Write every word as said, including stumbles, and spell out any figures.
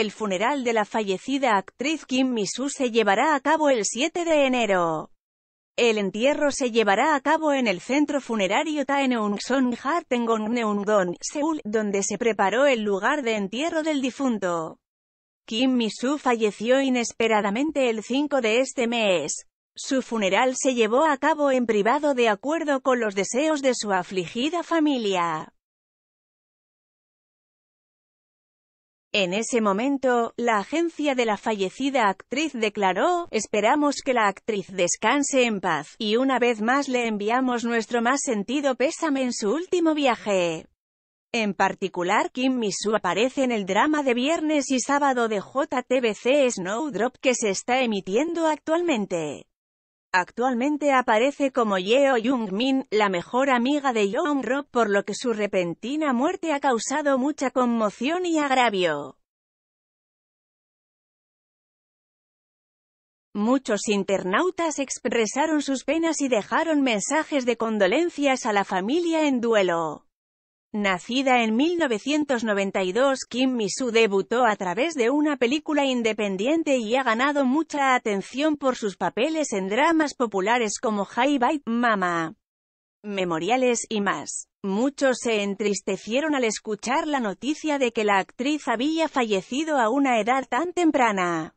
El funeral de la fallecida actriz Kim Mi-soo se llevará a cabo el siete de enero. El entierro se llevará a cabo en el centro funerario Tae Neung Son Haengong Neung-dong, Seúl, donde se preparó el lugar de entierro del difunto. Kim Mi-soo falleció inesperadamente el cinco de este mes. Su funeral se llevó a cabo en privado de acuerdo con los deseos de su afligida familia. En ese momento, la agencia de la fallecida actriz declaró: "Esperamos que la actriz descanse en paz, y una vez más le enviamos nuestro más sentido pésame en su último viaje". En particular, Kim Mi-soo aparece en el drama de viernes y sábado de J T B C Snowdrop que se está emitiendo actualmente. Actualmente aparece como Yeo Jung-min, la mejor amiga de Yeong-ro, por lo que su repentina muerte ha causado mucha conmoción y agravio. Muchos internautas expresaron sus penas y dejaron mensajes de condolencias a la familia en duelo. Nacida en mil novecientos noventa y dos, Kim Mi-soo debutó a través de una película independiente y ha ganado mucha atención por sus papeles en dramas populares como Hi Bye, Mama, Memoriales y más. Muchos se entristecieron al escuchar la noticia de que la actriz había fallecido a una edad tan temprana.